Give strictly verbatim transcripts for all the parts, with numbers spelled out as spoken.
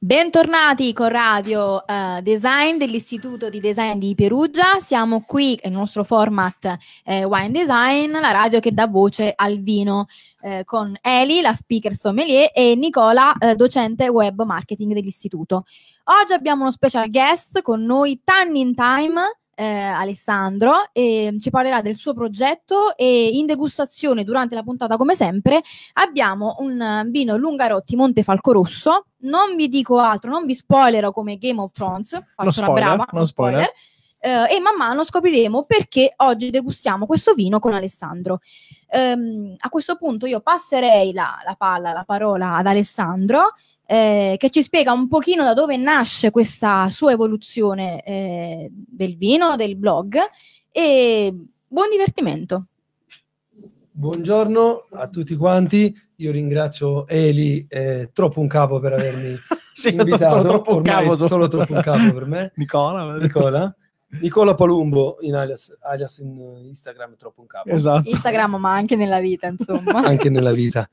Bentornati con Radio uh, Design dell'Istituto di Design di Perugia. Siamo qui nel nostro format eh, Wine Design, la radio che dà voce al vino, eh, con Eli, la speaker sommelier, e Nicola, eh, docente web marketing dell'Istituto. Oggi abbiamo uno special guest con noi, Tannin Time, eh, Alessandro, e ci parlerà del suo progetto, e in degustazione durante la puntata, come sempre, abbiamo un vino Lungarotti Montefalco Rosso. Non vi dico altro, non vi spoilerò come Game of Thrones, faccio no spoiler, una brava, no spoiler. spoiler. Eh, e man mano scopriremo perché oggi degustiamo questo vino con Alessandro. Um, a questo punto io passerei la, la palla, la parola ad Alessandro, Eh, che ci spiega un pochino da dove nasce questa sua evoluzione eh, del vino, del blog, e buon divertimento. Buongiorno a tutti quanti, io ringrazio Eli, eh, troppo un capo per avermi sì, invitato, sono troppo un capo, solo troppo un capo per me. Nicola, Nicola. Nicola Palumbo, in alias, alias in Instagram, è troppo un capo. Esatto. Instagram, ma anche nella vita, insomma. Anche nella vita.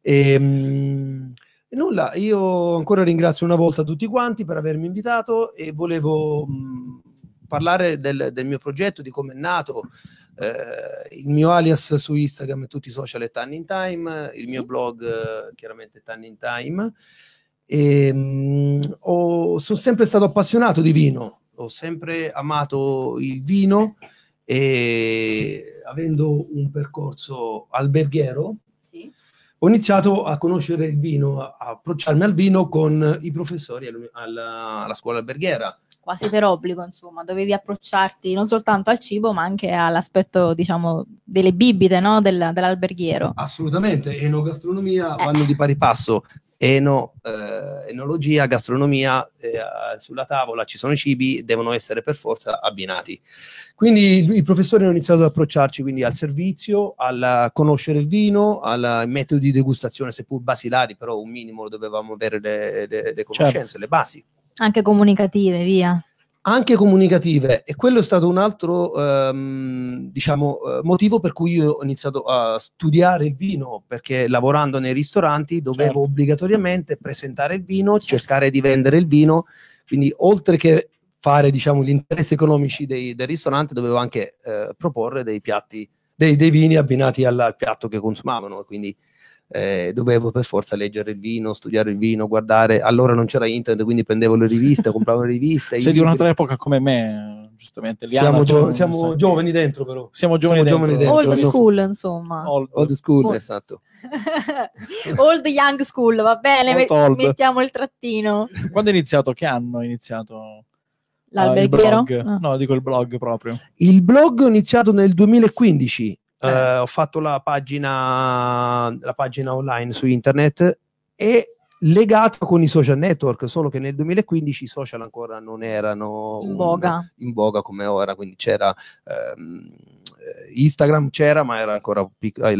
E, mh, nulla, io ancora ringrazio una volta tutti quanti per avermi invitato, e volevo mh, parlare del, del mio progetto, di come è nato, eh, il mio alias su Instagram e tutti i social è Tannin Time, il mio blog eh, chiaramente Tannin Time, e mh, ho, sono sempre stato appassionato di vino, ho sempre amato il vino, e avendo un percorso alberghiero, ho iniziato a conoscere il vino, a approcciarmi al vino con i professori alla, alla scuola alberghiera. Quasi per obbligo, insomma, dovevi approcciarti non soltanto al cibo, ma anche all'aspetto, diciamo, delle bibite, no? Del, dell'alberghiero. Assolutamente, enogastronomia eh. vanno di pari passo. Eno, eh, enologia, gastronomia, eh, sulla tavola ci sono i cibi, devono essere per forza abbinati. Quindi i professori hanno iniziato ad approcciarci quindi al servizio, al conoscere il vino, ai metodi di degustazione, seppur basilari, però un minimo dovevamo avere le, le, le conoscenze, certo. Le basi. Anche comunicative, via. Anche comunicative, e quello è stato un altro ehm, diciamo, motivo per cui io ho iniziato a studiare il vino, perché lavorando nei ristoranti dovevo, certo, obbligatoriamente presentare il vino, cercare di vendere il vino, quindi oltre che fare, diciamo, gli interessi economici dei, del ristorante, dovevo anche eh, proporre dei piatti, dei, dei vini abbinati al, al piatto che consumavano, quindi Eh, dovevo per forza leggere il vino, studiare il vino, guardare. Allora non c'era internet, quindi prendevo le riviste, compravo le riviste. Sei di un'altra epoca come me, giustamente. Eliana, siamo, gio- siamo giovani dentro, però. Siamo giovani, siamo dentro. Giovani dentro. Old so, school, insomma. Old, old school, old. Esatto. Old young school, va bene, met- mettiamo il trattino. Quando è iniziato? Che anno è iniziato? L'alberghiero? Uh, ah. No, dico il blog proprio. Il blog ho iniziato nel duemilaquindici. Eh. Uh, ho fatto la pagina la pagina online su internet e legato con i social network, solo che nel duemilaquindici i social ancora non erano in voga, in voga come ora, quindi c'era um, Instagram, c'era, ma era ancora pic- le,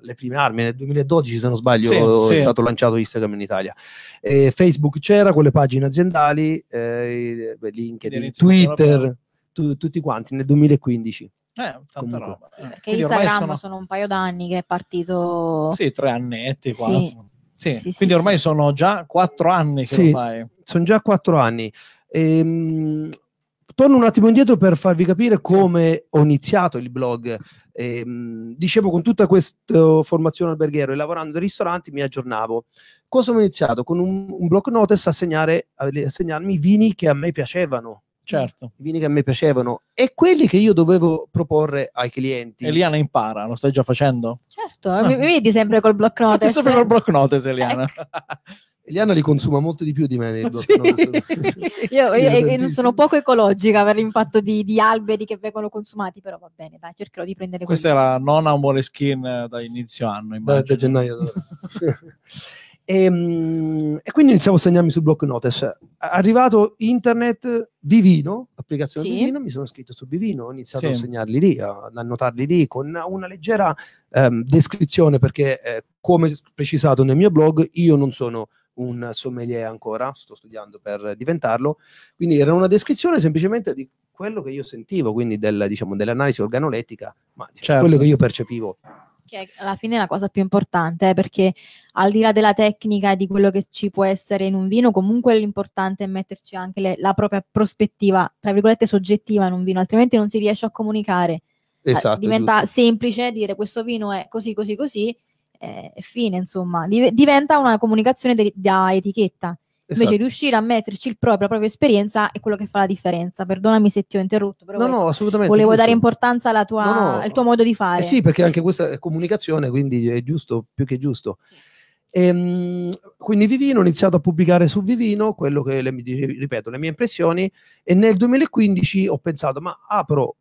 le prime armi. Nel duemiladodici, se non sbaglio, sì, è sì. stato lanciato Instagram in Italia, e Facebook c'era con le pagine aziendali, eh, LinkedIn, Twitter, tu, tutti quanti nel duemilaquindici. Eh, tanta roba. Sì, perché quindi Instagram sono... sono un paio d'anni che è partito. Sì, tre annetti, quattro. Sì. Sì. Sì, quindi sì, ormai sì. sono già quattro anni che sì, lo fai. Sono già quattro anni. Ehm, torno un attimo indietro per farvi capire come ho iniziato il blog. Ehm, dicevo, con tutta questa formazione alberghiero e lavorando nei ristoranti mi aggiornavo. Cosa ho iniziato? Con un, un block notice a, segnare, a segnarmi i vini che a me piacevano. Certo, i vini che a me piacevano e quelli che io dovevo proporre ai clienti. Eliana impara, lo stai già facendo? Certo, ah. mi vedi sempre col block notice. Sempre col block notice, Eliana. Ecco. Eliana li consuma molto di più di me. Block sì. io, io sono poco ecologica per l'impatto di, di alberi che vengono consumati, però va bene, dai, cercherò di prendere. Questa quelli. È la nona Moleskine da inizio anno, da, da gennaio. E, um, e quindi iniziavo a segnarmi sul block notice. Arrivato internet, Vivino, applicazione sì. Vivino, mi sono iscritto su Vivino, ho iniziato sì. a segnarli lì, ad annotarli lì con una leggera um, descrizione, perché eh, come precisato nel mio blog, io non sono un sommelier ancora, sto studiando per diventarlo, quindi era una descrizione semplicemente di quello che io sentivo, quindi del, diciamo, dell'analisi organolettica, ma certo. quello che io percepivo. Che alla fine è la cosa più importante, eh, perché al di là della tecnica e di quello che ci può essere in un vino, comunque l'importante è metterci anche le, la propria prospettiva, tra virgolette, soggettiva in un vino, altrimenti non si riesce a comunicare. Esatto, diventa giusto. Semplice dire questo vino è così, così, così, e eh, fine, insomma. Div- diventa una comunicazione de- da etichetta. Invece esatto. Riuscire a metterci il proprio, la propria esperienza è quello che fa la differenza. Perdonami se ti ho interrotto, però no, no, assolutamente, volevo giusto. Dare importanza alla tua, no, no, al tuo modo di fare. Eh sì, perché anche questa è comunicazione, quindi è giusto, più che giusto. Sì. Ehm, quindi Vivino, ho iniziato a pubblicare su Vivino, quello che, le, ripeto, le mie impressioni, e nel duemilaquindici ho pensato, ma apro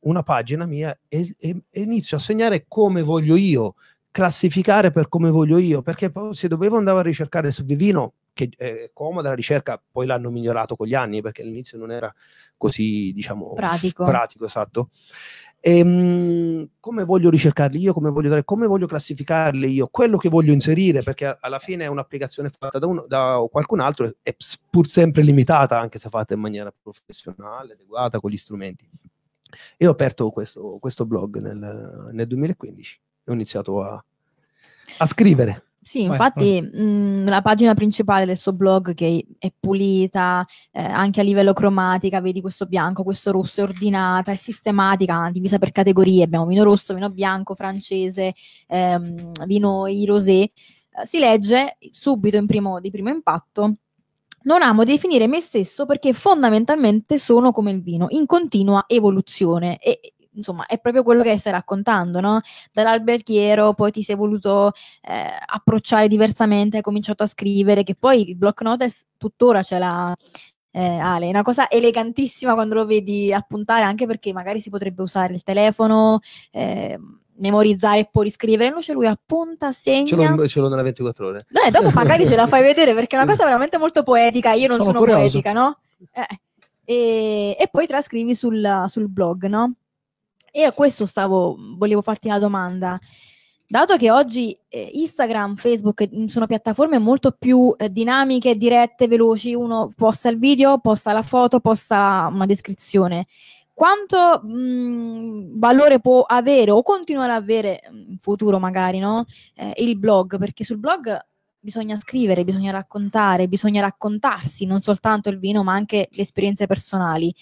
una pagina mia e, e, e inizio a segnare come voglio io, classificare per come voglio io, perché poi se dovevo andare a ricercare su Vivino, che è comoda la ricerca, poi l'hanno migliorato con gli anni, perché all'inizio non era così, diciamo, pratico, pratico esatto. E, mh, come voglio ricercarli io, come voglio dare, come voglio classificarli io, quello che voglio inserire, perché alla fine è un'applicazione fatta da, uno, da qualcun altro, è pur sempre limitata, anche se fatta in maniera professionale, adeguata, con gli strumenti. E ho aperto questo, questo blog nel, nel duemilaquindici e ho iniziato a, a scrivere. Sì, infatti mh, la pagina principale del suo blog, che è pulita, eh, anche a livello cromatica, vedi questo bianco, questo rosso, è ordinata, è sistematica, divisa per categorie, abbiamo vino rosso, vino bianco, francese, ehm, vino i rosé, eh, si legge subito in primo, di primo impatto, non amo definire me stesso perché fondamentalmente sono come il vino, in continua evoluzione e insomma, è proprio quello che stai raccontando, no? Dall'alberghiero, poi ti sei voluto eh, approcciare diversamente, hai cominciato a scrivere, che poi il block notice tuttora ce l'ha eh, Ale, è una cosa elegantissima quando lo vedi appuntare, anche perché magari si potrebbe usare il telefono, eh, memorizzare e poi riscrivere, invece lui appunta, segna. Ce l'ho, ce l'ho nella ventiquattro ore. Beh, dopo magari ce la fai vedere, perché è una cosa veramente molto poetica, io non sono, sono poetica, no? Eh, e, e poi trascrivi sul, sul blog, no? E a questo stavo, volevo farti una domanda. Dato che oggi eh, Instagram, Facebook sono piattaforme molto più eh, dinamiche, dirette, veloci, uno posta il video, posta la foto, posta una descrizione, quanto mh, valore può avere o continuare ad avere in futuro magari, no? Eh, il blog, perché sul blog bisogna scrivere, bisogna raccontare, bisogna raccontarsi, non soltanto il vino ma anche le esperienze personali.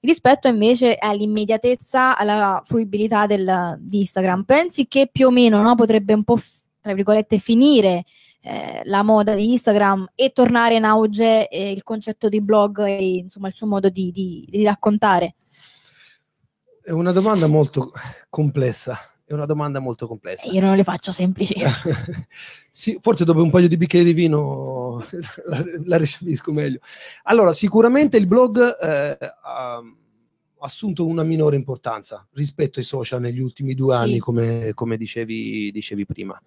Rispetto invece all'immediatezza, alla fruibilità del, di Instagram, pensi che più o meno, no, potrebbe un po', tra virgolette, finire eh, la moda di Instagram e tornare in auge eh, il concetto di blog e insomma il suo modo di, di, di raccontare? È una domanda molto complessa, è una domanda molto complessa. Io non le faccio semplici. Sì, forse dopo un paio di bicchieri di vino la, la recepisco meglio. Allora, sicuramente il blog eh, ha assunto una minore importanza rispetto ai social negli ultimi due anni, sì. come, come dicevi, dicevi prima.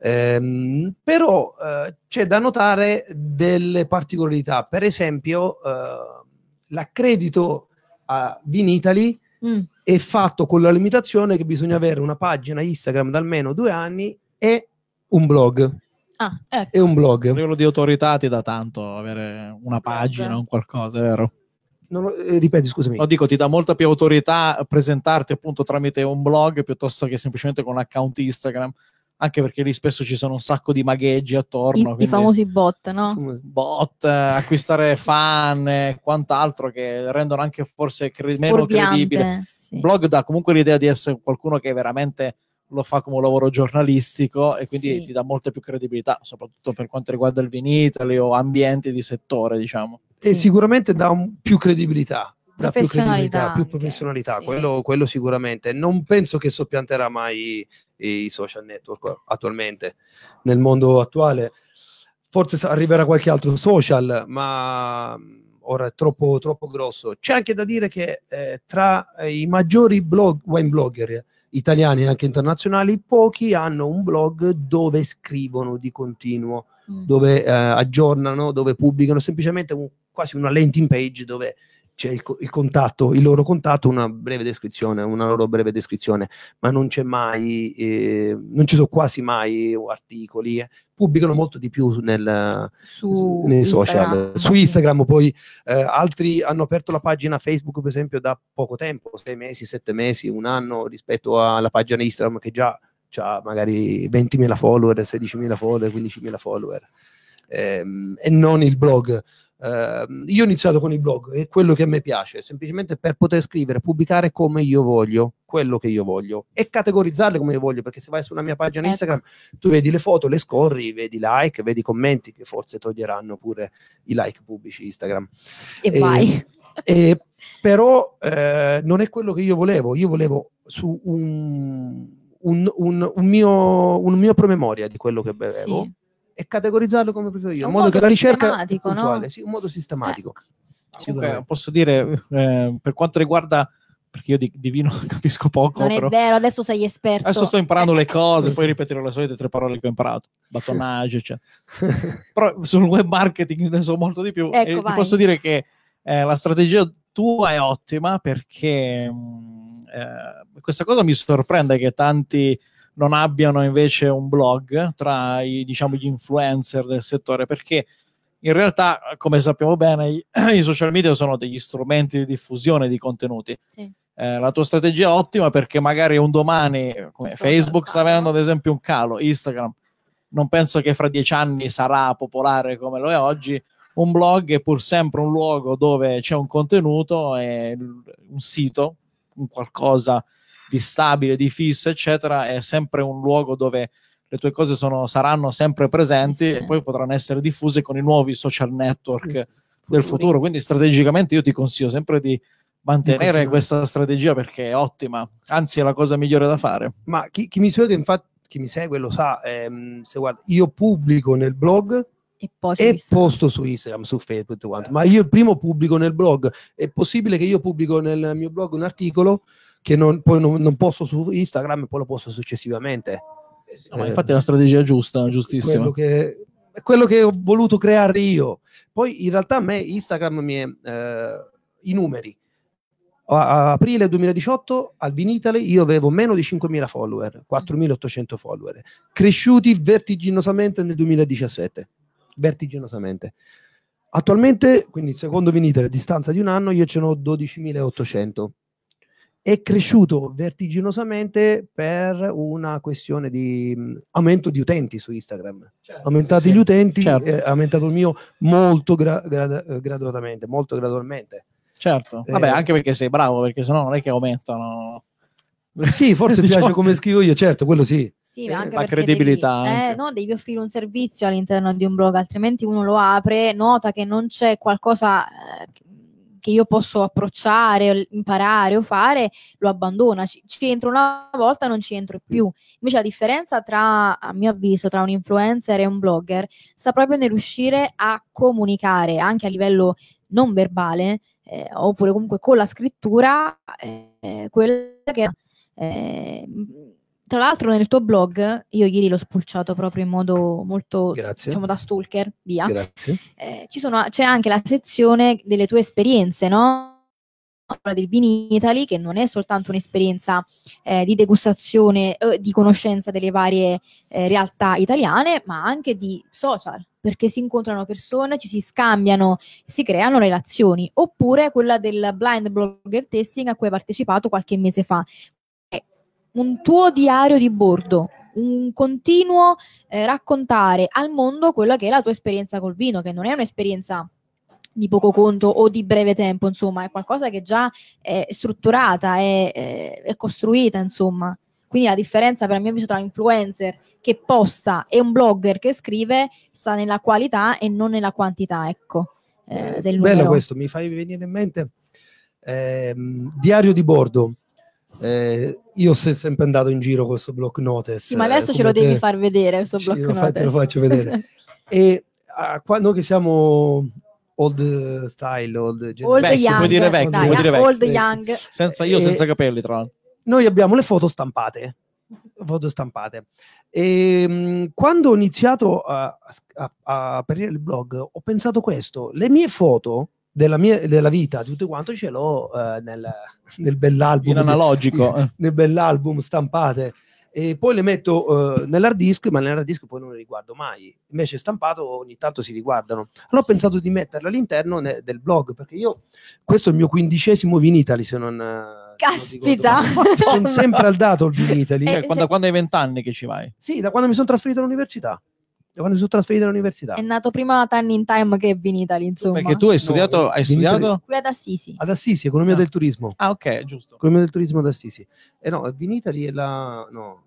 Ehm, però eh, c'è da notare delle particolarità. Per esempio, eh, l'accredito a Vinitaly Mm. è fatto con la limitazione che bisogna avere una pagina Instagram da almeno due anni e un blog. Ah, ecco. E un blog. A livello di autorità ti dà tanto avere una pagina o un qualcosa, è vero? Non lo, eh, ripeti, scusami. No, dico, ti dà molta più autorità presentarti appunto tramite un blog piuttosto che semplicemente con un account Instagram, anche perché lì spesso ci sono un sacco di magheggi attorno. I, i famosi bot, no? Bot, acquistare fan e quant'altro che rendono anche forse cre- meno Forbiante, credibile. Sì. Blog dà comunque l'idea di essere qualcuno che veramente lo fa come un lavoro giornalistico e quindi sì. ti dà molta più credibilità, soprattutto per quanto riguarda il Vinitaly o ambienti di settore, diciamo. Sì. E sicuramente dà un, più credibilità. Da più credibilità, più professionalità, sì. quello, quello sicuramente. Non penso che soppianterà mai i, i social network attualmente. Nel mondo attuale forse arriverà qualche altro social, ma ora è troppo, troppo grosso. C'è anche da dire che eh, tra i maggiori blog, wine blogger italiani e anche internazionali, pochi hanno un blog dove scrivono di continuo, mm. dove eh, aggiornano, dove pubblicano, semplicemente un, quasi una landing page dove c'è il, il contatto, il loro contatto, una breve descrizione, una loro breve descrizione, ma non c'è mai, eh, non ci sono quasi mai articoli, eh. Pubblicano molto di più nel, su nei Instagram. social, su Instagram poi eh, altri hanno aperto la pagina Facebook per esempio da poco tempo, sei mesi, sette mesi, un anno rispetto alla pagina Instagram che già c'ha magari ventimila follower, sedicimila follower, quindicimila follower, ehm, e non il blog. Eh, io ho iniziato con il blog, è quello che a me piace, semplicemente per poter scrivere, pubblicare come io voglio, quello che io voglio, e categorizzarle come io voglio, perché se vai sulla mia pagina Instagram tu vedi le foto, le scorri, vedi like, vedi commenti, che forse toglieranno pure i like pubblici Instagram. E vai. Eh, però eh, non è quello che io volevo, io volevo su un, un, un, un, mio, un mio promemoria di quello che bevevo, sì, e categorizzarlo come preferivo io, in modo che la ricerca è puntuale, no? Sì, un modo sistematico. Ecco. Comunque, posso dire, eh, per quanto riguarda, perché io di, di vino capisco poco. Non però, è vero, adesso sei esperto. Adesso sto imparando le cose, poi ripeterò le solite tre parole che ho imparato. Batonage, cioè. Però sul web marketing ne so molto di più. Ecco, e ti posso dire che eh, la strategia tua è ottima, perché mh, eh, questa cosa mi sorprende che tanti non abbiano invece un blog tra i, diciamo, gli influencer del settore, perché in realtà, come sappiamo bene, i, i social media sono degli strumenti di diffusione di contenuti. Sì. Eh, la tua strategia è ottima, perché magari un domani, come Facebook sta avendo ad esempio un calo, Instagram non penso che fra dieci anni sarà popolare come lo è oggi, un blog è pur sempre un luogo dove c'è un contenuto, e un sito, un qualcosa di stabile, di fisso, eccetera, è sempre un luogo dove le tue cose sono, saranno sempre presenti, sì, e poi potranno essere diffuse con i nuovi social network, sì, del futuro. futuro. Quindi strategicamente io ti consiglio sempre di mantenere questa strategia, perché è ottima, anzi è la cosa migliore da fare. Ma chi, chi mi segue, infatti, chi mi segue lo sa, ehm, se guarda, io pubblico nel blog e, poi su e posto su Instagram, su Facebook, tutto quanto. Eh. Ma io il primo pubblico nel blog, è possibile che io pubblico nel mio blog un articolo che non, poi non, non posto su Instagram e poi lo posto successivamente. Sì, sì, no, eh, ma infatti è una strategia giusta, giustissima. Quello che, quello che ho voluto creare io. Poi in realtà a me Instagram mi è, eh, i numeri. A, a aprile duemiladiciotto al Vinitaly io avevo meno di cinquemila follower, quattromilaottocento follower, cresciuti vertiginosamente nel duemiladiciassette. Vertiginosamente. Attualmente, quindi secondo Vinitaly, a distanza di un anno, io ce n'ho dodicimilaottocento. È cresciuto vertiginosamente per una questione di mh, aumento di utenti su Instagram. Certo, aumentati sì, gli utenti, certo. È aumentato il mio molto gra- gra- graduatamente, molto gradualmente. Certo, eh, vabbè, anche perché sei bravo, perché sennò non è che aumentano. Sì, forse diciamo, piace come scrivo io, certo, quello sì. Sì, eh, anche la credibilità. Devi, eh, no, devi offrire un servizio all'interno di un blog, altrimenti uno lo apre, nota che non c'è qualcosa... Eh, che io posso approcciare, imparare o fare, lo abbandona, ci, ci entro una volta, non ci entro più. Invece la differenza tra, a mio avviso, tra un influencer e un blogger sta proprio nel riuscire a comunicare anche a livello non verbale, eh, oppure comunque con la scrittura, eh, quella che... Eh, tra l'altro nel tuo blog, io ieri l'ho spulciato proprio in modo molto, grazie, diciamo da stalker, via, eh, ci sono, c'è anche la sezione delle tue esperienze, no? Del Vinitaly, che non è soltanto un'esperienza eh, di degustazione, eh, di conoscenza delle varie eh, realtà italiane, ma anche di social, perché si incontrano persone, ci si scambiano, si creano relazioni, oppure quella del Blind Blogger Tasting a cui hai partecipato qualche mese fa. Un tuo diario di bordo, un continuo eh, raccontare al mondo quella che è la tua esperienza col vino, che non è un'esperienza di poco conto o di breve tempo, insomma, è qualcosa che già è strutturata, è, è, è costruita, insomma. Quindi la differenza, per mio avviso, tra l'influencer che posta e un blogger che scrive sta nella qualità e non nella quantità, ecco, eh, del numero. Bello questo, mi fai venire in mente eh, diario di bordo. Eh, io sono sempre andato in giro con questo block notes, sì, ma adesso eh, ce lo devi far vedere questo block notes, te lo faccio vedere. E ah, qua, noi che siamo old style, old, old vecchi, young, puoi dire vecchi, dai, puoi dire vecchi, old young, senza io, eh, senza capelli, tra l'altro. Noi abbiamo le foto stampate, foto stampate. E mh, quando ho iniziato a, a, a aprire il blog, ho pensato questo: le mie foto della mia della vita, tutto quanto ce l'ho eh, nel, nel bell'album in analogico, eh, nel bell'album stampate, e poi le metto eh, nell'hard disk, ma nell'hard disk poi non le riguardo mai, invece stampato ogni tanto si riguardano. Allora ho pensato di metterla all'interno ne, del blog, perché io, questo è il mio quindicesimo Vinitaly, se non Caspita, sono sempre al dato il Vinitaly. Cioè, quando, se... quando hai vent'anni che ci vai? Sì, da quando mi sono trasferito all'università. Da quando mi sono trasferito all'università. È nato prima Tannin Time che Vinitaly, insomma. Perché tu hai studiato, no, hai Vinitaly... studiato? Qui ad Assisi. Ad Assisi, economia ah. del turismo. Ah, ok, giusto. Economia del turismo ad Assisi. E eh no, Vinitaly è la... No, no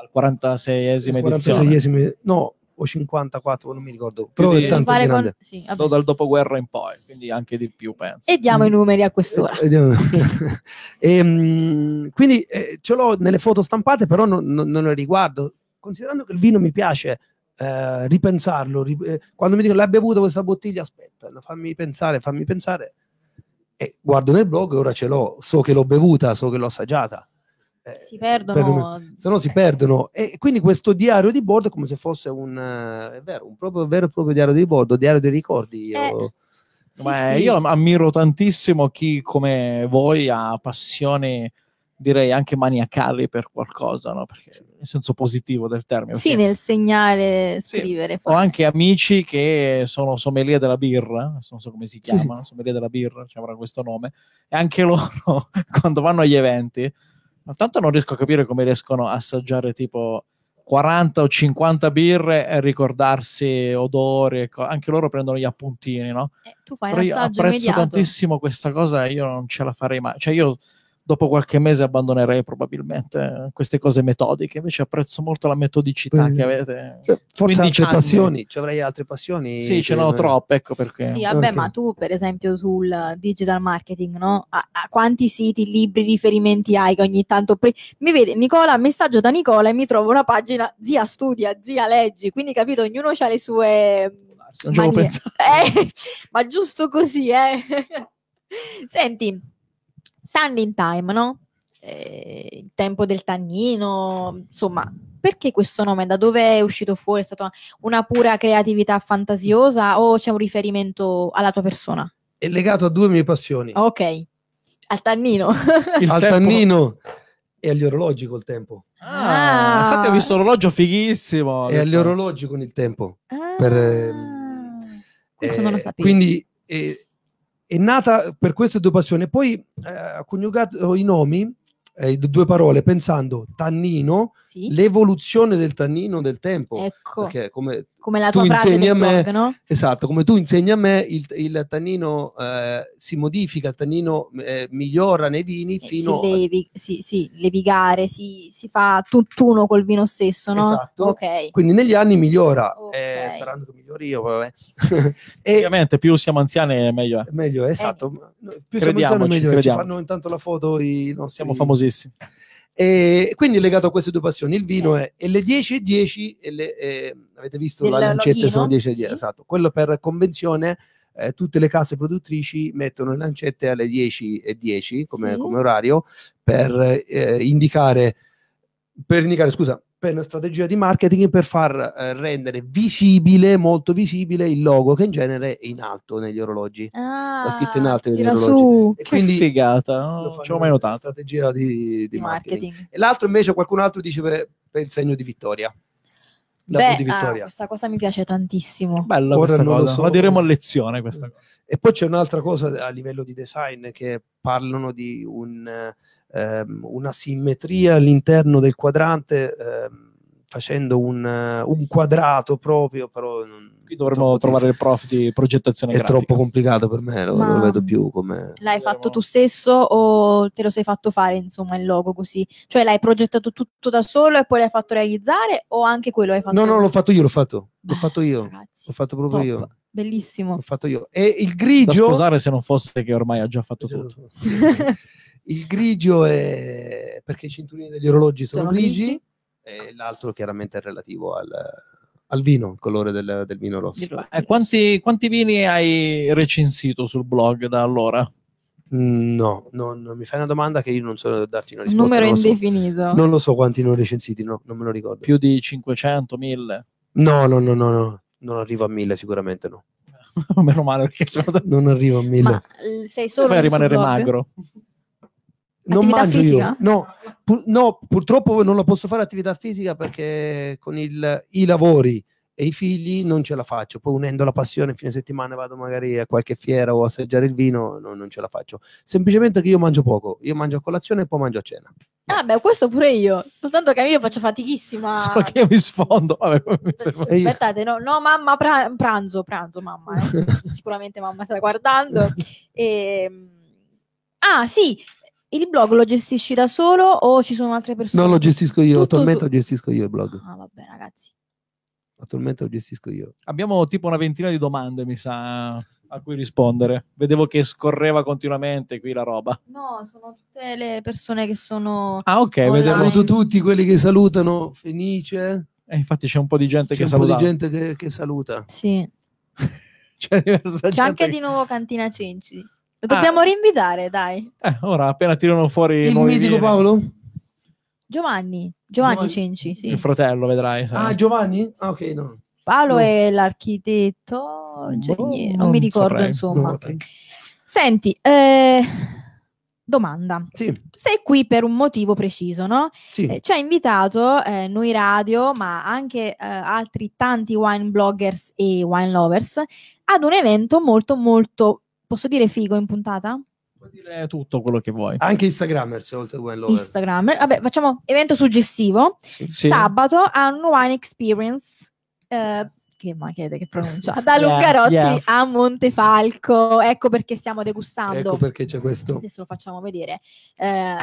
al quarantaseiesima edizione. quarantaseiesima, no. O cinquantaquattro, non mi ricordo, però è tanto grande. Con... Sì, dal dopoguerra in poi, quindi anche di più, penso. E diamo mm. i numeri a quest'ora. E, e, um, quindi eh, ce l'ho nelle foto stampate, però non, non, non le riguardo. Considerando che il vino mi piace eh, ripensarlo, ri, eh, quando mi dicono l'hai bevuta questa bottiglia, aspetta, fammi pensare, fammi pensare. E guardo nel blog e ora ce l'ho, so che l'ho bevuta, so che l'ho assaggiata. Eh, si perdono, per, se no si perdono, e quindi questo diario di bordo è come se fosse un, è vero, un proprio, vero e proprio diario di bordo, diario dei ricordi. Io, eh, ma sì, io sì. ammiro tantissimo chi come voi ha passioni, direi anche maniacali, per qualcosa, no? Perché, nel senso positivo del termine, sì, nel segnare, scrivere. Sì. Ho anche amici che sono sommelier della birra, non so come si chiamano, sì, sì. sommelier della birra, cioè avrà questo nome, e anche loro quando vanno agli eventi. Ma tanto non riesco a capire come riescono a assaggiare tipo quaranta o cinquanta birre e ricordarsi odori, anche loro prendono gli appuntini, no? Eh, tu fai l'assaggio immediato. Io apprezzo tantissimo questa cosa, io non ce la farei mai, cioè io dopo qualche mese abbandonerei probabilmente queste cose metodiche, invece apprezzo molto la metodicità mm. che avete. Forse altre anni. passioni, ci avrai altre passioni? Sì, ce n'ho troppe, ecco perché. Sì, vabbè, okay. ma tu per esempio sul digital marketing, no? A, a quanti siti, libri, riferimenti hai che ogni tanto... Pre- mi vede Nicola, messaggio da Nicola e mi trovo una pagina, zia studia, zia leggi, quindi capito, ognuno ha le sue... Non ci avevo pensato. Eh, ma giusto così, eh. Senti... Tannin Time, no? Eh, il tempo del tannino, insomma, perché questo nome? Da dove è uscito fuori? È stata una pura creatività fantasiosa o c'è un riferimento alla tua persona? È legato a due mie passioni. Ok, al tannino. Il al tempo... tannino e agli orologi col tempo. Ah, ah. Infatti ho visto l'orologio fighissimo. E agli orologi con il tempo. Ah. Per, eh, questo eh, non lo sapevo. Quindi... Eh, è nata per queste due passioni, poi ha eh, coniugato i nomi, eh, due parole, pensando tannino, sì. l'evoluzione del tannino del tempo, ecco. perché come, come la tu tua frase insegni a me, blog, no? Esatto, come tu insegni a me, il, il tannino eh, si modifica, il tannino eh, migliora nei vini eh, fino si levi, a... Sì, sì, levigare, si, si fa tutt'uno col vino stesso, no? Esatto, okay. Quindi negli anni migliora, okay. eh, sperando che migliori io, vabbè. E, ovviamente più siamo anziani meglio è. Meglio, esatto. Eh. Più siamo anziani meglio è, ci fanno intanto la foto i nostri... Siamo famosissimi. E quindi legato a queste due passioni il vino eh. è, e le dieci e dieci e le, eh, avete visto la lancetta sono dieci e dieci, sì. esatto, quello per convenzione eh, tutte le case produttrici mettono le lancette alle dieci e dieci come, sì. come orario per eh, indicare per indicare scusa per una strategia di marketing per far eh, rendere visibile, molto visibile, il logo che in genere è in alto negli orologi. Ah, la scritta in alto negli orologi. Su, e che quindi figata, non ci ho mai notato. Strategia di, di, di marketing. marketing. E l'altro invece qualcun altro dice per, per il segno di vittoria. La Beh, di vittoria. Ah, questa cosa mi piace tantissimo. Bella Ora questa cosa, so. La diremo a lezione questa cosa. E poi c'è un'altra cosa a livello di design che parlano di un... una simmetria all'interno del quadrante eh, facendo un, un quadrato proprio, però non, qui dovremmo trovare il prof di progettazione è grafica. Troppo complicato per me, lo, lo vedo più come l'hai fatto tu stesso o te lo sei fatto fare, insomma, il logo così, cioè l'hai progettato tutto da solo e poi l'hai fatto realizzare o anche quello hai fatto? No, no, l'ho fatto io, l'ho fatto l'ho fatto io, ragazzi, l'ho fatto proprio top. io bellissimo, l'ho fatto io e il grigio da scusare se non fosse che ormai ha già fatto tutto. Il grigio è perché i cinturini degli orologi sono, sono grigi, grigi e l'altro chiaramente è relativo al, al vino, il colore del, del vino rosso. Eh, quanti, quanti vini hai recensito sul blog da allora? No, non, non mi fai una domanda che io non so darti una risposta. Un numero non indefinito. So, non lo so quanti ne ho recensiti, no, non me lo ricordo. Più di cinquecento, mille? No, no, no, no, no, non arrivo a mille sicuramente, no. Meno male perché sono... non arrivo a mille. Ma sei solo fai rimanere blog? Magro. Non mangio fisica? Io, no, pur, no, purtroppo non la posso fare attività fisica perché con il, i lavori e i figli non ce la faccio, poi unendo la passione fine settimana vado magari a qualche fiera o assaggiare il vino, no, non ce la faccio, semplicemente che io mangio poco, io mangio a colazione e poi mangio a cena. Ah beh, questo pure io, soltanto che io faccio fatichissima, so che io mi sfondo. Vabbè, mi aspettate, no, no mamma, pranzo pranzo mamma, eh. Sicuramente mamma sta guardando. E... ah sì, il blog lo gestisci da solo o ci sono altre persone? No, lo gestisco io, tutto, attualmente tu... lo gestisco io il blog. Ah vabbè ragazzi, attualmente lo gestisco io. Abbiamo tipo una ventina di domande, mi sa, a cui rispondere. Vedevo che scorreva continuamente qui la roba. No, sono tutte le persone che sono... Ah, ok. Vediamo tutti quelli che salutano, Fenice. Eh, infatti c'è un po' di gente c'è che saluta. C'è un saluta. po' di gente che, che saluta. Sì. C'è, c'è anche che... di nuovo Cantina Cenci. Lo dobbiamo ah. rinvitare, dai. Eh, ora, appena tirano fuori... Il mitico viene. Paolo? Giovanni. Giovanni, Giovanni Cenci, sì. Il fratello, vedrai. Sai. Ah, Giovanni? Ah, ok, no. Paolo no. è l'architetto, ingegnere, non, non mi ricordo, saprei. Insomma. No, okay. Senti, eh, domanda. Sì. Sei qui per un motivo preciso, no? Sì. Eh, ci ha invitato eh, noi radio, ma anche eh, altri tanti wine bloggers e wine lovers, ad un evento molto, molto, posso dire figo in puntata? Dire tutto quello che vuoi, anche Instagrammer, oltre a Instagrammer. Vabbè, facciamo evento suggestivo, sì, sì. Sabato a Unwine Experience, eh, che ma chiede che pronuncia, da Lungarotti yeah, yeah. a Montefalco, ecco perché stiamo degustando, ecco perché c'è questo, adesso lo facciamo vedere, eh,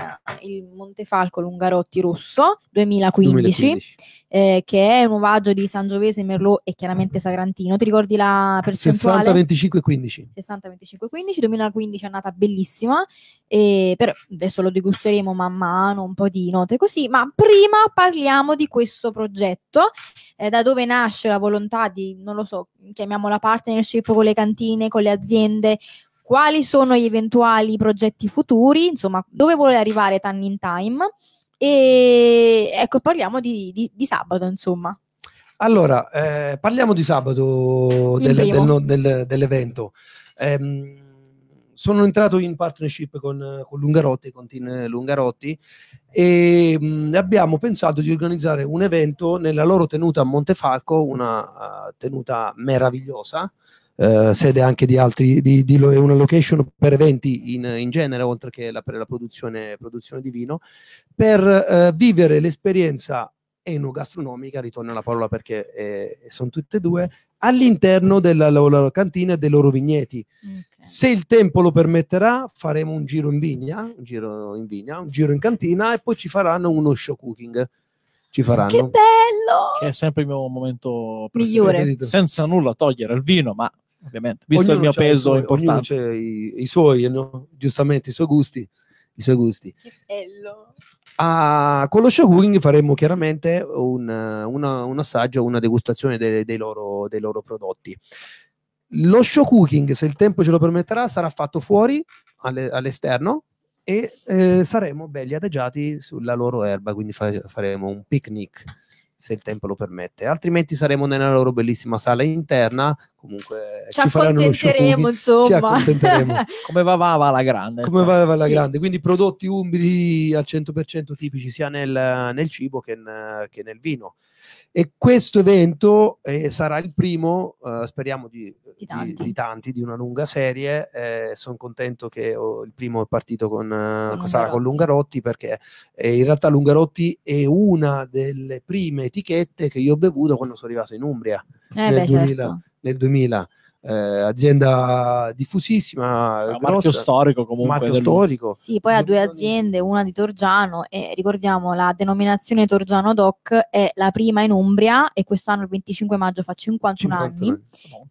il Montefalco Lungarotti Rosso duemilaquindici, duemilaquindici. Eh, che è un uvaggio di Sangiovese, Merlot e chiaramente Sagrantino. Ti ricordi la percentuale? sessanta venticinque quindici sessanta venticinque quindici duemilaquindici, è andata bellissima, e per... adesso lo degusteremo man mano, un po' di note così, ma prima parliamo di questo progetto, eh, da dove nasce la volontà di, non lo so, chiamiamola partnership con le cantine, con le aziende, quali sono gli eventuali progetti futuri, insomma dove vuole arrivare Tannin Time. E ecco, parliamo di, di, di sabato, insomma. Allora, eh, parliamo di sabato del, del, del, dell'evento. Eh, sono entrato in partnership con, con Lungarotti, con Team Lungarotti, e mh, abbiamo pensato di organizzare un evento nella loro tenuta a Montefalco, una uh, tenuta meravigliosa, Uh, sede anche di altri, di, di lo, una location per eventi in, in genere, oltre che la, per la produzione, produzione di vino, per uh, vivere l'esperienza enogastronomica, ritorno alla parola perché eh, sono tutte e due, all'interno della loro cantina e dei loro vigneti. Okay. Se il tempo lo permetterà, faremo un giro in vigna, un giro in vigna, un giro in cantina, e poi ci faranno uno show cooking. Ci faranno. Che bello! Che è sempre il mio momento migliore, senza nulla togliere il vino, ma ovviamente, visto ognuno il mio peso, è importante. Ognuno c'è i, i suoi, no? Giustamente i suoi gusti, i suoi gusti. Che bello. Ah, con lo show cooking faremo chiaramente un, una, un assaggio, una degustazione dei, dei, loro, dei loro prodotti. Lo show cooking, se il tempo ce lo permetterà, sarà fatto fuori, alle, all'esterno, e eh, saremo belli adagiati sulla loro erba, quindi fa, faremo un picnic, se il tempo lo permette, altrimenti saremo nella loro bellissima sala interna. Comunque ci, ci accontenteremo, insomma. Ci accontenteremo. Come va, va, va la grande. Come va, va la grande. Sì. Quindi prodotti umbri al cento per cento tipici sia nel, nel cibo che, in, che nel vino. E questo evento eh, sarà il primo, eh, speriamo, di, di, tanti. Di, di tanti, di una lunga serie. Eh, sono contento che oh, il primo è partito con, con sarà con Lungarotti, perché eh, in realtà Lungarotti è una delle prime etichette che io ho bevuto quando sono arrivato in Umbria, eh, nel beh, duemila. Certo. Nel duemila, eh, azienda diffusissima, grossa, marchio storico comunque. Marchio storico. Sì, poi ha due aziende, una di Torgiano, e ricordiamo la denominazione Torgiano Doc è la prima in Umbria, e quest'anno il venticinque maggio fa cinquantuno anni. anni.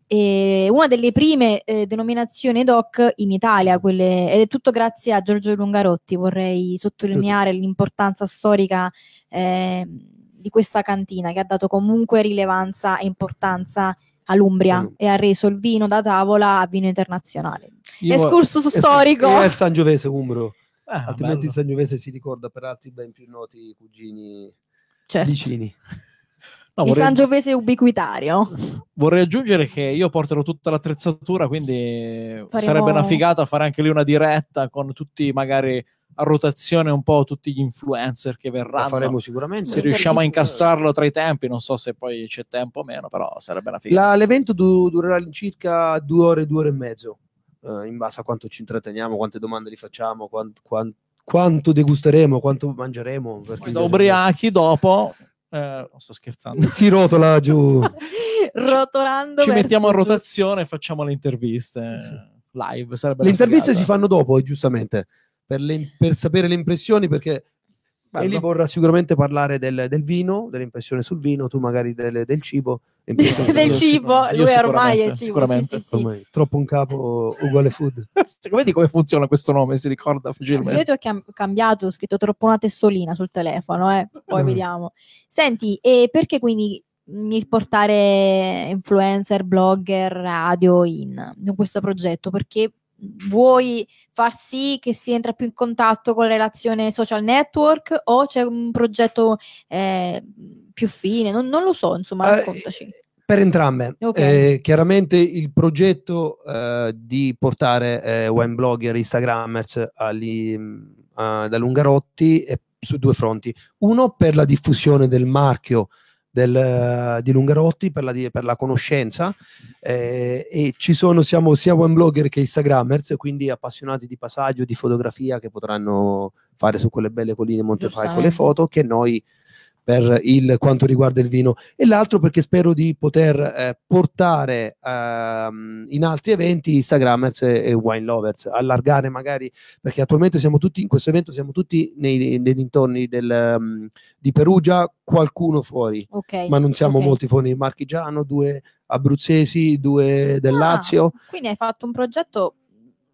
E una delle prime eh, denominazioni Doc in Italia, quelle, ed è tutto grazie a Giorgio Lungarotti, vorrei sottolineare tutto. L'importanza storica eh, di questa cantina, che ha dato comunque rilevanza e importanza all'Umbria mm. e ha reso il vino da tavola a vino internazionale. Escursus storico. E il Sangiovese umbro, ah, altrimenti bello. Il Sangiovese si ricorda per altri ben più noti cugini certo. vicini. No, vorrei... Il Sangiovese ubiquitario. Vorrei aggiungere che io porterò tutta l'attrezzatura, quindi Faremo... sarebbe una figata fare anche lì una diretta con tutti magari a rotazione un po' tutti gli influencer che verranno. Lo faremo sicuramente. Se riusciamo a incastrarlo tra i tempi, non so se poi c'è tempo o meno, però sarebbe una figata. La, l'evento du- durerà circa due ore, due ore e mezzo, eh, in base a quanto ci intratteniamo, quante domande li facciamo, quant- quant- quanto degusteremo, quanto mangeremo. Perché da ubriachi dopo... Eh, non sto scherzando. Si rotola giù. Rotolando. Ci, ci mettiamo a rotazione e facciamo le interviste. Sì. Live sarebbe le interviste figata. Si fanno dopo, giustamente, per, le, per sapere le impressioni, perché Eli vorrà sicuramente parlare del, del vino, delle impressioni sul vino, tu magari del, del cibo del cibo, lui sicuramente, ormai è cibo sicuramente, sì, sì, ormai. Sì. Troppo un capo uguale food. Vedi come funziona questo nome, si ricorda facilmente. Io ti ho cambiato, ho scritto troppo una testolina sul telefono, eh. Poi mm. vediamo. Senti, e perché quindi il portare influencer, blogger, radio in, in questo progetto? Perché vuoi far sì che si entra più in contatto con la relazione social network, o c'è un progetto eh, più fine? Non, non lo so, insomma, raccontaci. Eh, per entrambe. Okay. Eh, chiaramente il progetto eh, di portare eh, wine blogger, instagrammers agli, a, da Lungarotti è su due fronti. Uno, per la diffusione del marchio Del, di Lungarotti, per la, di, per la conoscenza, eh, e ci sono, siamo sia wine blogger che instagrammers, quindi appassionati di passaggio, di fotografia, che potranno fare su quelle belle colline Montefalco le foto, che noi per il quanto riguarda il vino, e l'altro perché spero di poter eh, portare ehm, in altri eventi instagrammers e, e wine lovers, allargare magari, perché attualmente siamo tutti in questo evento, siamo tutti nei, nei dintorni del, um, di Perugia, qualcuno fuori, okay, ma non siamo okay. molti fuori, marchigiano, due abruzzesi, due del ah, Lazio. Quindi hai fatto un progetto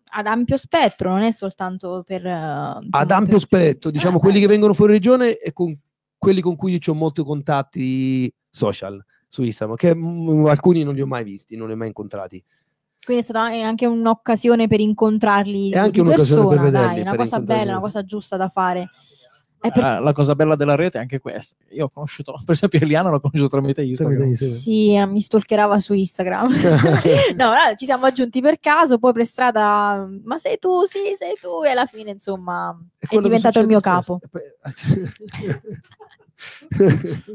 ad ampio spettro, non è soltanto per... Uh, ad ampio per... spettro, diciamo ah, quelli eh. che vengono fuori regione e con quelli con cui ho molti contatti social su Instagram, che mh, alcuni non li ho mai visti, non li ho mai incontrati. Quindi è stata anche un'occasione per incontrarli è anche di un'occasione persona, per vederli, dai, una per cosa bella, una cosa giusta da fare. Eh, per... La cosa bella della rete è anche questa. Io ho conosciuto, per esempio, Eliana l'ho conosciuto tramite Instagram. Sì, mi stalkerava su Instagram. No, ci siamo aggiunti per caso, poi per strada, ma sei tu, sì, sei tu, e alla fine, insomma, è, è diventato il mio capo.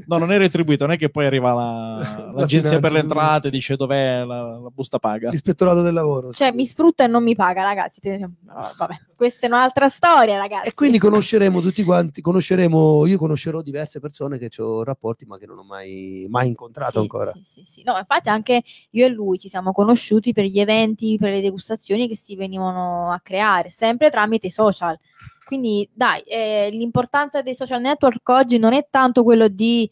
No, non è retribuito, non è che poi arriva la, l'agenzia per le entrate, dice dov'è la, la busta paga, l'ispettorato del lavoro, cioè mi sfrutta e non mi paga, ragazzi, no, vabbè, questa è un'altra storia, ragazzi. E quindi conosceremo tutti quanti, conosceremo, io conoscerò diverse persone che ho rapporti ma che non ho mai, mai incontrato, sì, ancora sì, sì, sì. No, infatti anche io e lui ci siamo conosciuti per gli eventi, per le degustazioni che si venivano a creare sempre tramite i social. Quindi dai, eh, l'importanza dei social network oggi non è tanto quello di,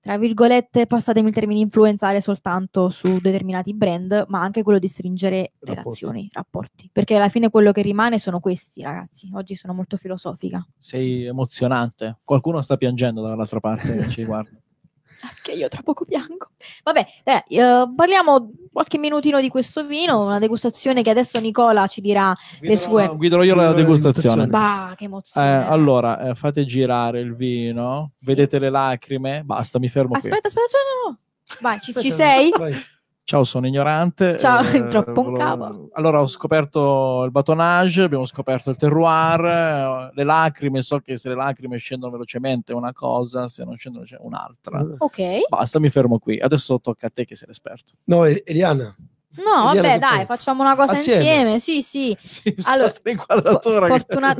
tra virgolette, passatemi il termine, influenzare soltanto su determinati brand, ma anche quello di stringere rapporti. relazioni, rapporti. Perché alla fine quello che rimane sono questi, ragazzi. Oggi sono molto filosofica. Sei emozionante. Qualcuno sta piangendo dall'altra parte che ci guarda. Anche io tra poco piango. Vabbè, eh, eh, parliamo qualche minutino di questo vino, una degustazione che adesso Nicola ci dirà guiderò, le sue. Guiderò io guiderò la degustazione. Bah, che emozione. Eh, allora, eh, fate girare il vino, sì. Vedete le lacrime, basta, mi fermo aspetta, qui. Aspetta, aspetta, no, no. Vai, ci, aspetta, ci sei? Vai. Ciao, sono ignorante. Ciao, eh, troppo un capo. Allora, ho scoperto il batonage, abbiamo scoperto il terroir, le lacrime, so che se le lacrime scendono velocemente è una cosa, se non scendono c'è un'altra. Ok. Basta, mi fermo qui. Adesso tocca a te che sei l'esperto. No, Eliana. No, Eliana, vabbè, dai, fai? Facciamo una cosa assieme, insieme. Sì, sì. sì allora, fortuna-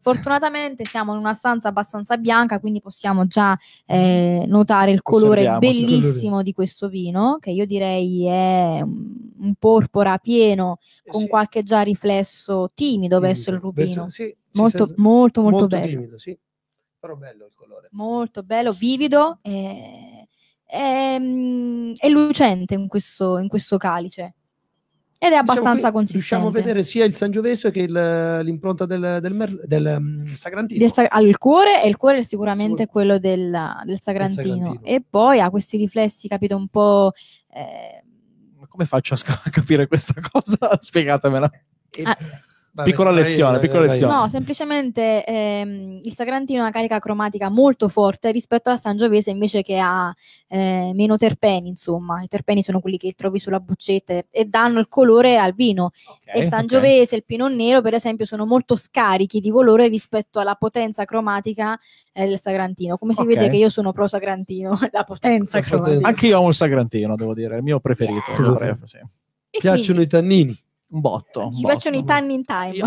fortunatamente siamo in una stanza abbastanza bianca, quindi possiamo già eh, notare il colore Osserviamo, bellissimo di questo vino, che io direi è un porpora pieno, con sì. qualche già riflesso timido, timido verso il rubino. Verso, sì, molto, molto, molto, molto bello. Timido, sì. Però bello il colore. Molto bello, vivido. Eh... è lucente in questo, in questo calice ed è abbastanza, diciamo, qui, consistente. Riusciamo a vedere sia il Sangiovese che il, l'impronta del, del, Merl- del um, Sagrantino del sag- al cuore, e il cuore è sicuramente quello del, del, Sagrantino. del Sagrantino, e poi ha questi riflessi, capito, un po' eh... come faccio a, sc- a capire questa cosa? Spiegatemela. Ah, Vabbè, piccola lezione, vai, vai, piccola vai, lezione. No, semplicemente ehm, il Sagrantino ha una carica cromatica molto forte rispetto al Sangiovese, invece, che ha eh, meno terpeni, insomma. I terpeni sono quelli che trovi sulla boccetta e danno il colore al vino. Okay, e il Sangiovese, okay. il Pinot Nero, per esempio, sono molto scarichi di colore rispetto alla potenza cromatica eh, del Sagrantino. Come si okay. vede che io sono pro Sagrantino, la potenza la cromatica. Anche io ho un Sagrantino, devo dire, il mio preferito. Yeah. Pref, sì. Piacciono quindi i tannini. Un botto. Ci piacciono i Tannin Time. Io,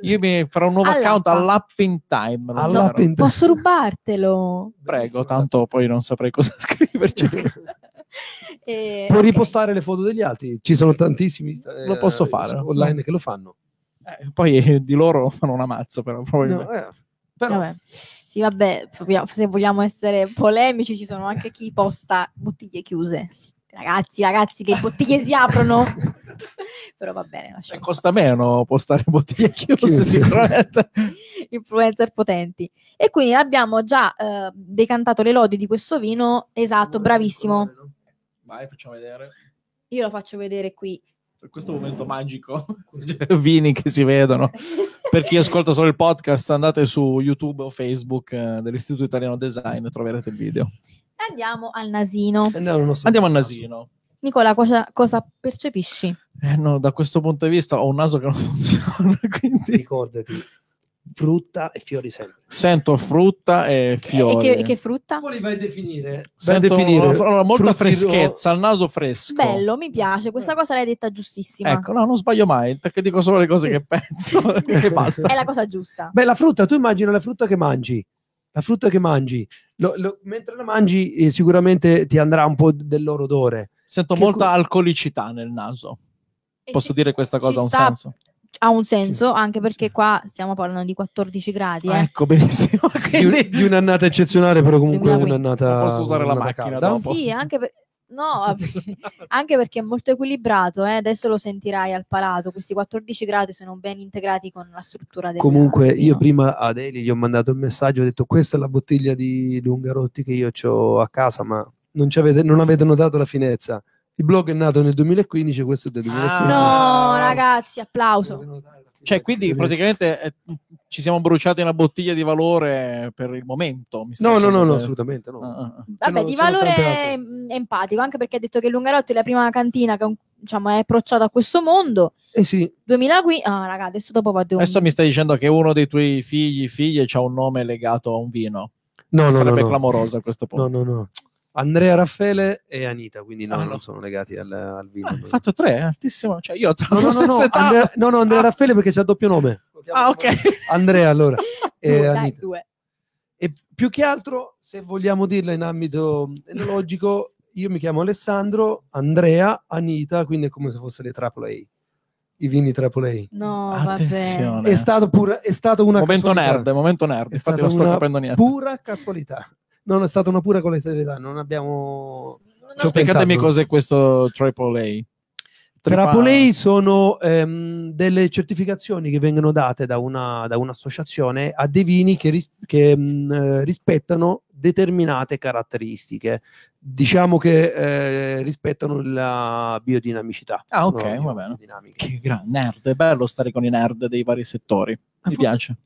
Io mi farò un nuovo all'app. account all'app in time. All'app in time. Posso rubartelo? Prego, tanto poi non saprei cosa scriverci. eh, Puoi okay. ripostare le foto degli altri. Ci sono tantissimi. Eh, lo posso fare. Online no. che lo fanno. Eh, poi eh, di loro fanno un ammazzo, però. No, eh, però. Vabbè. Sì, vabbè, se vogliamo essere polemici, ci sono anche chi posta bottiglie chiuse. Ragazzi, ragazzi, che bottiglie si aprono. Però va bene, cioè, costa meno postare bottiglie chiuse sicuramente. Influencer potenti. E quindi abbiamo già eh, decantato le lodi di questo vino. Esatto, bravissimo. Vai, facciamo vedere. Io lo faccio vedere qui. Per questo momento magico, vini che si vedono. Per chi ascolta solo il podcast, andate su YouTube o Facebook eh, dell'Istituto Italiano Design e troverete il video. Andiamo al nasino. Eh, no, non so. Andiamo al nasino. Nicola, cosa, cosa percepisci? Eh no, da questo punto di vista ho un naso che non funziona, quindi... Ricordati, frutta e fiori sempre. Sento frutta e fiori. E che, e che frutta? Poi li vai a definire. Sento vai a definire. Una, una, molta freschezza, il naso fresco. Bello, mi piace, questa cosa l'hai detta giustissima. Ecco, no, non sbaglio mai, perché dico solo le cose che penso e basta. È la cosa giusta. Beh, la frutta, tu immagina la frutta che mangi. La frutta che mangi, lo, lo, mentre la mangi eh, sicuramente ti andrà un po' del loro odore. Sento che molta cu- alcolicità nel naso. E posso ci, dire questa cosa ha un sta, senso? Ha un senso, sì. Anche perché qua stiamo parlando di quattordici gradi. Eh. Ecco, benissimo. Quindi... Di un'annata eccezionale, però comunque è un'annata... Non posso usare la macchina dopo? Sì, anche per... No, anche perché è molto equilibrato, eh? Adesso lo sentirai al palato, questi quattordici gradi sono ben integrati con la struttura del comunque grado, io no? Prima ad Eli gli ho mandato il messaggio, ho detto questa è la bottiglia di Lungarotti che io ho a casa, ma non, ci avete, non avete notato la finezza, il blog è nato nel duemilaquindici, questo è del duemilaquindici. Ah, no ragazzi, applauso, cioè quindi praticamente eh, ci siamo bruciati una bottiglia di valore per il momento, mi no no no, no assolutamente no. Ah. Vabbè, di valore empatico, anche perché ha detto che Lungarotti è la prima cantina che diciamo è approcciata a questo mondo. Eh sì. duemilaquindici Ah, raga, adesso dopo vado. Adesso mi stai dicendo che uno dei tuoi figli figlie c'ha un nome legato a un vino. No, no, sarebbe no, no. clamoroso a questo punto. No, no, no. Andrea, Raffaele e Anita, quindi no, ah, no. non sono legati al, al vino. Hai ah, fatto tre, altissimo. Cioè io tra no, no, no, no, Andrea, no, no, Andrea ah. Raffaele perché c'ha doppio nome. Ah, ok. Andrea, allora. E dai, Anita. Due. E più che altro, se vogliamo dirla in ambito enologico, io mi chiamo Alessandro, Andrea, Anita, quindi è come se fosse le trappola A. I vini tripoli A. No, attenzione. È stato pura, è stato una momento casualità. nerd, momento nerd, è infatti non sto capendo niente. Pura casualità. Non è stata una pura casualità, non abbiamo no, spiegatemi cos'è questo tripoli A. Tripoli sono ehm, delle certificazioni che vengono date da, una, da un'associazione a dei vini che, ris- che mh, rispettano determinate caratteristiche, diciamo che eh, rispettano la biodinamicità. Ah, sono ok, va bene. Che gran nerd, è bello stare con i nerd dei vari settori, mi piace.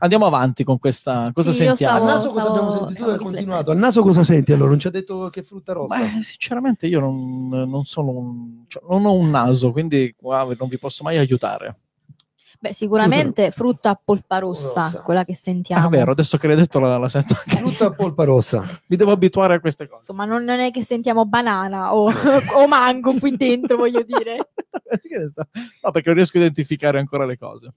Andiamo avanti con questa cosa. Sì, sentiamo. Stavo, al naso cosa stavo, abbiamo sentito? Stavo continuato. Al naso cosa senti allora? Non ci ha detto che frutta rossa? Beh, sinceramente io non, non sono un, cioè, non ho un naso, quindi wow, non vi posso mai aiutare. Beh, sicuramente frutta a polpa rossa, rossa, quella che sentiamo. Ah, vero, adesso che l'hai detto la, la sento anche. Frutta a polpa rossa, mi devo abituare a queste cose. Insomma, non è che sentiamo banana o, o mango qui dentro, voglio dire. No, perché non riesco a identificare ancora le cose.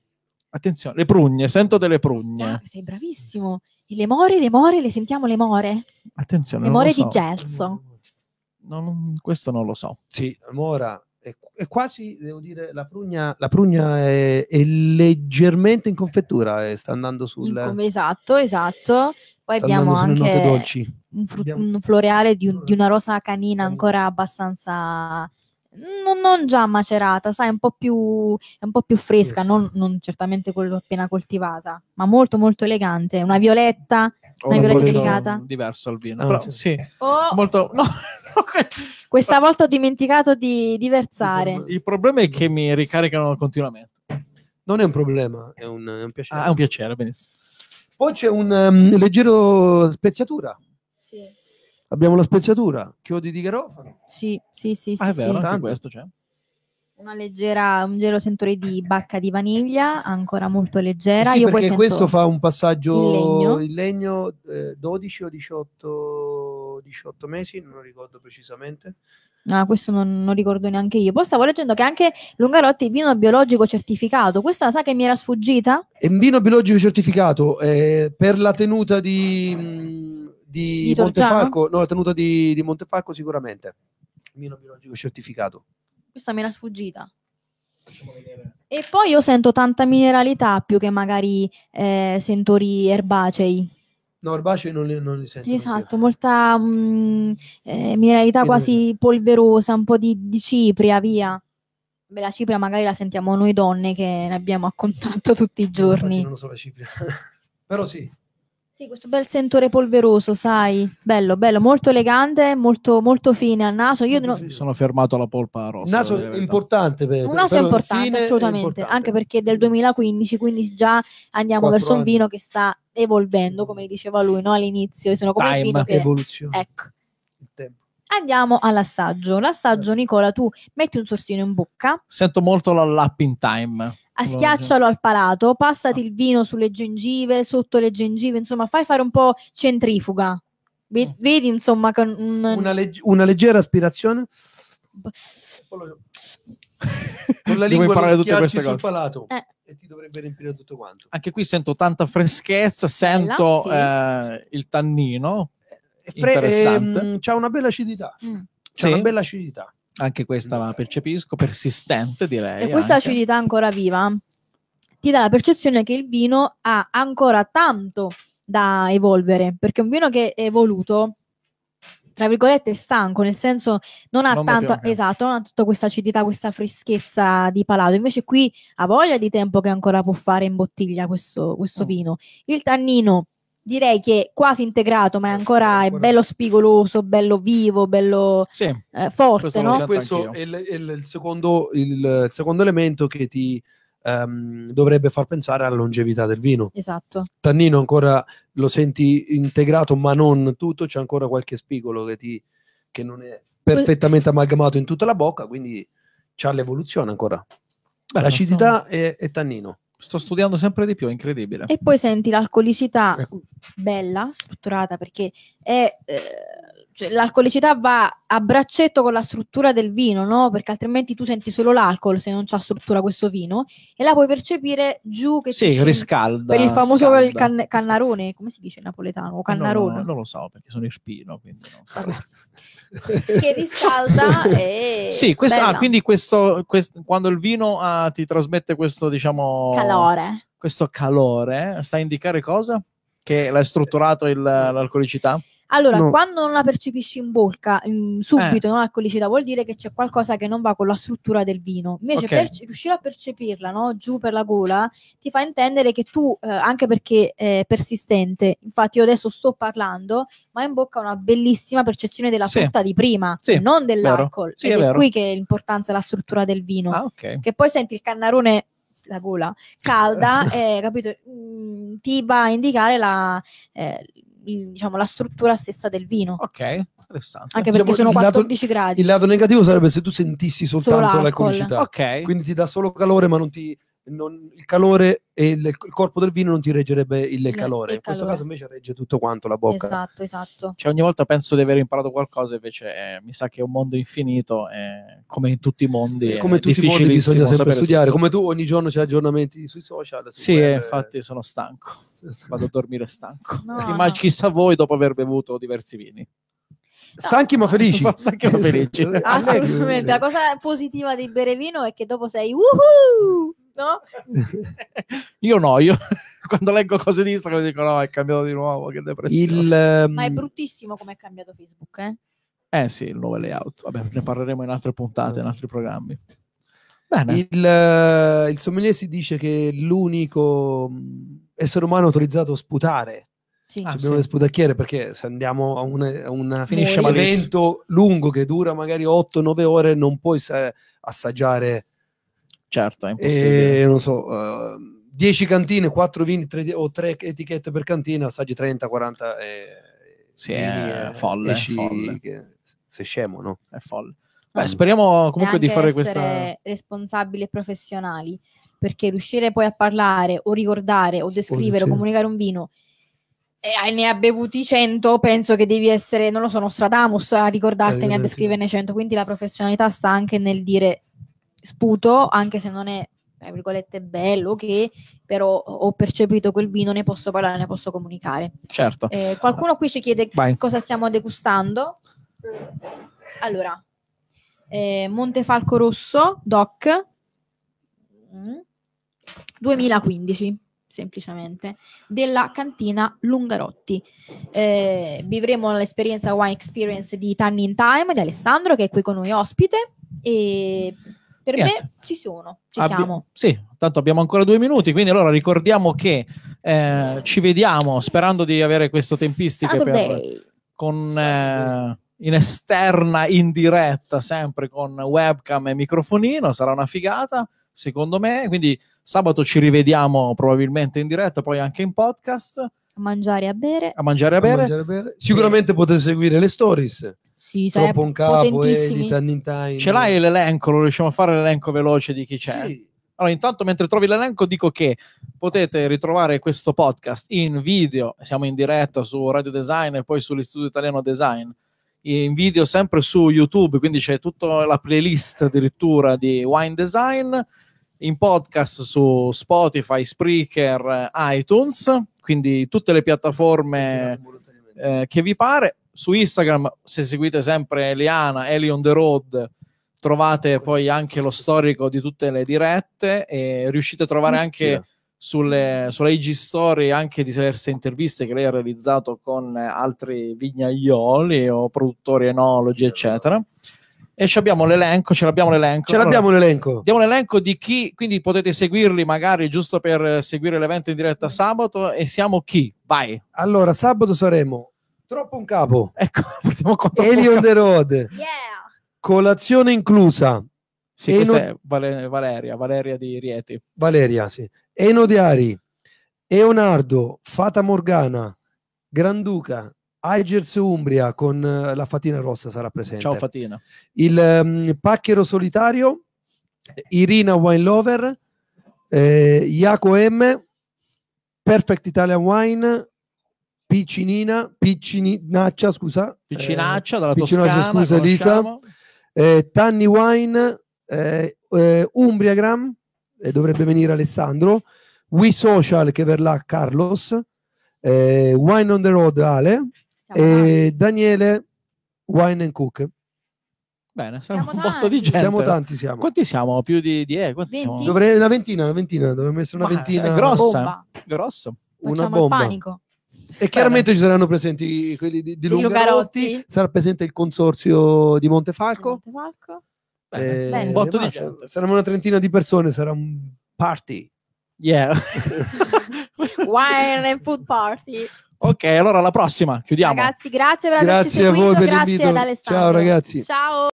Attenzione, le prugne, sento delle prugne. Ah, sei bravissimo. E le more, le more, le sentiamo le more? Attenzione, le more so. Di gelso. Non, non, questo non lo so. Sì, mora è, è quasi, devo dire, la prugna, la prugna è, è leggermente in confettura, è, sta andando sul... In, esatto, esatto. Poi abbiamo anche un, fru- abbiamo... un floreale di, un, di una rosa canina ancora abbastanza... Non, non già macerata, sai, un po' più, un po' più fresca, non, non certamente quello appena coltivata, ma molto molto elegante, una violetta, una oh, violetta delicata. Diverso al vino, ah, però, sì. Oh. Molto, no, questa volta ho dimenticato di, di versare. Il problema è che mi ricaricano continuamente. Non è un problema, è un, è un piacere. Ah, è un piacere, benissimo. Poi c'è un um, leggero speziatura. Sì. Abbiamo la speziatura, chiodi di garofano. Sì, sì, sì, ah, sì. È vero, sì. Anche questo c'è. Una leggera, un leggero sentore di bacca di vaniglia, ancora molto leggera. Eh sì, io perché poi questo fa un passaggio in legno, in legno eh, dodici o diciotto mesi, non ricordo precisamente. Ah, questo non, non ricordo neanche io. Poi stavo leggendo che anche Lungarotti è vino biologico certificato. Questa sa che mi era sfuggita? È un vino biologico certificato eh, per la tenuta di, mh, di, di Montefalco. No, la tenuta di, di Montefalco sicuramente. Vino biologico certificato. Questa mi era sfuggita. E poi io sento tanta mineralità più che magari eh, sentori erbacei. No, erbacei non li, non li sento. Esatto, molta mh, eh, mineralità quasi polverosa, un po' di, di cipria, via. Beh, la cipria magari la sentiamo noi donne che ne abbiamo a contatto tutti i giorni. Non lo so la cipria, però sì. Sì, questo bel sentore polveroso, sai? Bello, bello, molto elegante, molto, molto fine al naso. Io non... sono fermato alla polpa rossa. Il naso è importante. Per, per, un naso è importante, assolutamente, è importante. Anche perché è del duemilaquindici, quindi già andiamo verso anni. Un vino che sta... evolvendo, come diceva lui, no? All'inizio sono come Time, il vino che... evoluzione. Ecco. Il tempo. Andiamo all'assaggio. L'assaggio, Nicola, tu metti un sorsino in bocca. Sento molto la lapping time. Schiaccialo al palato, passati ah. il vino sulle gengive, sotto le gengive, insomma, fai fare un po' centrifuga. Vedi, vedi insomma, con un... una, legge, una leggera aspirazione. Con la lingua lo schiacci sul palato. Eh. E ti dovrebbe riempire tutto quanto. Anche qui sento tanta freschezza, sento bella, sì. eh, il tannino interessante. Ehm, c'ha una bella acidità. Mm. C'è sì. una bella acidità. Anche questa mm. la percepisco, persistente direi. E questa anche. Acidità ancora viva ti dà la percezione che il vino ha ancora tanto da evolvere, perché un vino che è evoluto tra virgolette è stanco, nel senso non ha non tanto più, esatto, non ha tutta questa acidità, questa freschezza di palato. Invece qui ha voglia di tempo che ancora può fare in bottiglia questo, questo mm. vino. Il tannino direi che è quasi integrato, ma è ancora è bello spigoloso, bello vivo, bello sì, eh, forte, questo no? Questo è, il, è il, secondo, il secondo elemento che ti Um, dovrebbe far pensare alla longevità del vino. Esatto. Tannino ancora lo senti integrato, ma non tutto, c'è ancora qualche spigolo che, ti, che non è perfettamente amalgamato in tutta la bocca, quindi c'ha l'evoluzione ancora. Beh, l'acidità e so. Tannino. Sto studiando sempre di più, è incredibile. E poi senti l'alcolicità eh. bella, strutturata, perché è... Eh, cioè, l'alcolicità va a braccetto con la struttura del vino, no? Perché altrimenti tu senti solo l'alcol se non c'ha struttura questo vino, e la puoi percepire giù che sì, si riscalda per il famoso can- cannarone, come si dice in napoletano? O cannarone? No, no, non lo so perché sono irpino, quindi non so. Che riscalda e sì, questa, ah, quindi questo, questo quando il vino ah, ti trasmette questo, diciamo, calore. Questo calore sta a indicare cosa? Che l'hai strutturato il, l'alcolicità? Allora, no. Quando non la percepisci in bocca in, subito, eh. non l'alcolicità, vuol dire che c'è qualcosa che non va con la struttura del vino. Invece, okay. per, riuscire a percepirla, no? Giù per la gola, ti fa intendere che tu, eh, anche perché è persistente, infatti io adesso sto parlando, ma in bocca ho una bellissima percezione della sì. frutta di prima, sì. non dell'alcol. Sì, ed è, è qui che è l'importanza della struttura del vino. Ah, okay. Che poi senti il cannarone... la gola calda, eh, capito? Mm, ti va a indicare la, eh, diciamo, la struttura stessa del vino. Ok, interessante. Anche perché diciamo, sono quattordici lato, gradi. Il lato negativo sarebbe se tu sentissi soltanto l'alcolicità. Okay. Quindi ti dà solo calore, ma non ti non, il calore e il, il corpo del vino non ti reggerebbe il, il calore. Il in questo calore. Caso invece regge tutto quanto la bocca. Esatto, esatto. Cioè ogni volta penso di aver imparato qualcosa, invece eh, mi sa che è un mondo infinito, eh, come in tutti i mondi. E come in tutti i mondi bisogna sempre studiare. Tutto. Come tu ogni giorno c'è aggiornamenti sui social. Su sì, quelle... infatti sono stanco. Vado a dormire stanco. No, immagino no. Chissà voi dopo aver bevuto diversi vini. Stanchi no. ma felici. Stanchi ma felici. Assolutamente. La cosa positiva di bere vino è che dopo sei uhuh! No? Io no, io quando leggo cose di Instagram dico no, è cambiato di nuovo, che depressione. Il, um... Ma è bruttissimo come è cambiato Facebook, eh? Eh sì, il nuovo layout. Vabbè, ne parleremo in altre puntate, in altri programmi. Bene. Il, uh, il sommelier si dice che l'unico essere umano autorizzato a sputare. Sì. Ah, abbiamo sì. le sputacchiere, perché se andiamo a un evento lungo che dura magari otto nove ore non puoi assaggiare certo, è impossibile. E non so, uh, dieci cantine, quattro vini, tre, o tre etichette per cantina, assaggi trenta quaranta e sì, è e, folle, e ci, folle. Che, sei scemo, no? È folle. Beh, speriamo comunque di fare questa... essere responsabili e professionali, perché riuscire poi a parlare o ricordare o descrivere o, o comunicare un vino e ne ha bevuti cento, penso che devi essere, non lo so, Nostradamus a ricordartene, a descriverne cento. Quindi la professionalità sta anche nel dire sputo, anche se non è, tra virgolette, bello, che però ho percepito quel vino, ne posso parlare, ne posso comunicare. Certo. Eh, qualcuno qui ci chiede Vai. cosa stiamo degustando. Allora... Eh, Montefalco Rosso Doc mm. duemilaquindici, semplicemente, della cantina Lungarotti. Eh, vivremo l'esperienza Wine Experience di Tannin Time di Alessandro, che è qui con noi ospite, e per Niente. me ci sono, ci Abbi- siamo. Sì, tanto abbiamo ancora due minuti, quindi allora ricordiamo che eh, ci vediamo, sperando di avere questo tempistiche per, con... Eh, in esterna, in diretta, sempre con webcam e microfonino, sarà una figata secondo me, quindi sabato ci rivediamo probabilmente in diretta, poi anche in podcast, a mangiare e a bere, a mangiare e a bere, a mangiare a bere. Sicuramente sì. Potete seguire le stories, sì, troppo un capo eh, di Tannin Time. Ce l'hai l'elenco? Lo riusciamo a fare l'elenco veloce di chi c'è? Sì. Allora, intanto mentre trovi l'elenco dico che potete ritrovare questo podcast in video, siamo in diretta su Radio Design e poi sull'Istituto Italiano Design, in video sempre su YouTube, quindi c'è tutta la playlist addirittura di Wine Design, in podcast su Spotify, Spreaker, iTunes, quindi tutte le piattaforme eh, che vi pare. Su Instagram, se seguite sempre Eliana, Eli on the road, trovate poi anche lo storico di tutte le dirette e riuscite a trovare anche sulle, sulla I G Story anche diverse interviste che lei ha realizzato con altri vignaioli o produttori, enologi, eccetera. E ci abbiamo l'elenco, ce l'abbiamo l'elenco. Ce l'abbiamo allora, l'elenco. Diamo l'elenco di chi, quindi potete seguirli magari giusto per seguire l'evento in diretta sabato. E siamo chi? Vai. Allora, sabato saremo Troppo un capo. Ecco, partiamo con Eli on the road. Yeah. Colazione inclusa. Sì, Eno... questa è Val- Valeria, Valeria di Rieti. Valeria, sì. Enodiari, Leonardo, Fata Morgana, Granduca, Aigers Umbria con la Fatina Rossa sarà presente. Ciao Fatina. Il um, Pacchero Solitario, Irina Wine Lover, eh, Iaco M, Perfect Italian Wine, Piccinina, Piccinaccia, scusa. Piccinaccia, eh, dalla Piccinaccia, Toscana. Scusa Elisa. Eh, Tanni Wine, eh, eh, Umbriagram, eh, dovrebbe venire Alessandro, We Social che verrà Carlos, eh, Wine on the Road Ale, e eh, Daniele Wine and Cook. Bene, siamo, siamo un botto di gente. Siamo tanti, siamo. Quanti siamo? Più di dieci? Siamo? Dovrei, una ventina, una ventina, dovremmo essere una Ma ventina. È grossa, grossa. Una bomba. Il panico. E chiaramente ci saranno presenti quelli di, di Lungarotti. Lungarotti, sarà presente il consorzio di Montefalco, Montefalco. Bene, eh, bene. Un botto di gente. Saranno una trentina di persone, sarà un party, yeah. Wine and food party. Ok, allora alla prossima, chiudiamo ragazzi, grazie per averci grazie seguito, a voi per grazie ad Alessandro, ciao ragazzi, ciao.